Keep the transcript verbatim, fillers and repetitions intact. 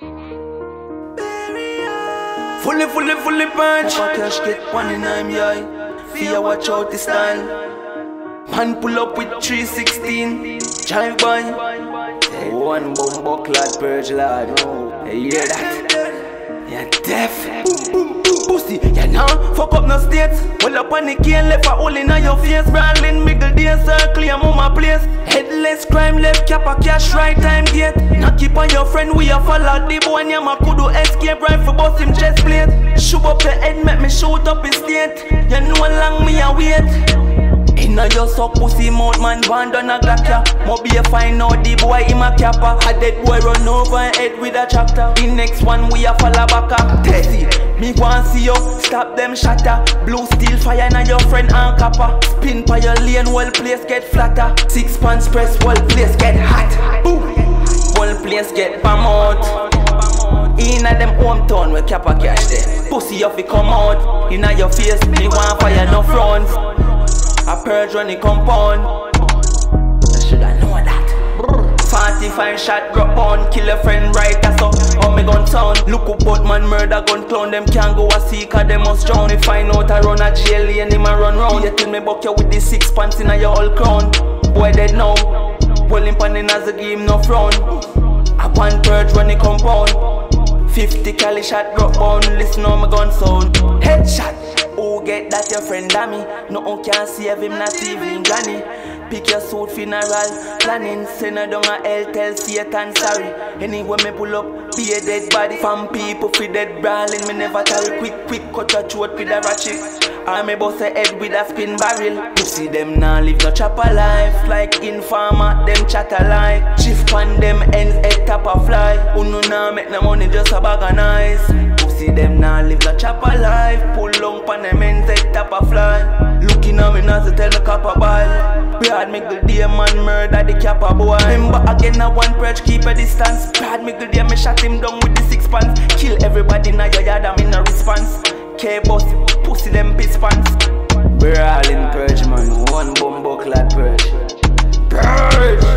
Fully, fully, fully punch. Cash get one in I'm yeah. Fear watch out the style. Man pull up with three sixteen. Jive by. One bomb buckler, purge lad. You hear that? You're deaf. Boom, boom. Pussy, yeah now, nah, fuck up no states. Well up on the cane, left a hole in your face. Brandling, middle day, circle, I'm on my place. Headless crime, left cap a cash, right time gate. Now keep on your friend, we a follow the boy. And my could do escape, right for bust him chest plate. Shoot up the head, make me shoot up his state. You know long me a wait. Inna your sock pussy mouth, man, band on a glock ya. Mo be a fine out, the boy him a kappa. A dead boy run over head with a chapter. The next one, we a follow back up. Tessie. Me want see you, stop them shatter. Blue steel fire na your friend and copper. Spin by your lane, well place get flatter. Six pants press, well place get hot. Boom, well place get bam out. Inna them hometown where cap a cash there. Pussy off it come out. Inna your face, me want fire no fronts. A purge run the compound. I shoulda know that. forty-five shot drop on, kill a friend right that's up. How me gun sound? Look up out man murder gun clown. Them can't go a seek or them must drown. If I know I run a jail and him a run round. You till me buck you with the six pants in a your old crown. Boy dead now. Well him pan in as a game no frown. A one purge run the compound. fifty cali shot drop on. Listen how me gun sound. Headshot. Who get that your friend Dammy? Nothing can save him not even granny. Pick your suit funeral planning. Send her down a hell tell Satan sorry. Anyway me pull up be a dead body. From people fi dead brawling. Me never carry quick quick cut your throat with a ratchet. I me bust a head with a spin barrel. You see them now live no chopper life. Like informer them chatter lie. Shift pan them ends head top a fly. Uno now make no money just a bag of nice. You see them now live no chopper life. Pull long pan them ends head top a fly. Looking at me now to tell the copper ball. We had make the day man murder the kappa boy. Remember again I one perch keep a distance. Bad make the day me shot him down with the six pants. Kill everybody now your yard I'm in a response. K-boss, pussy them piss pants. We're all in purge man, one bomb buckler purge. Purge!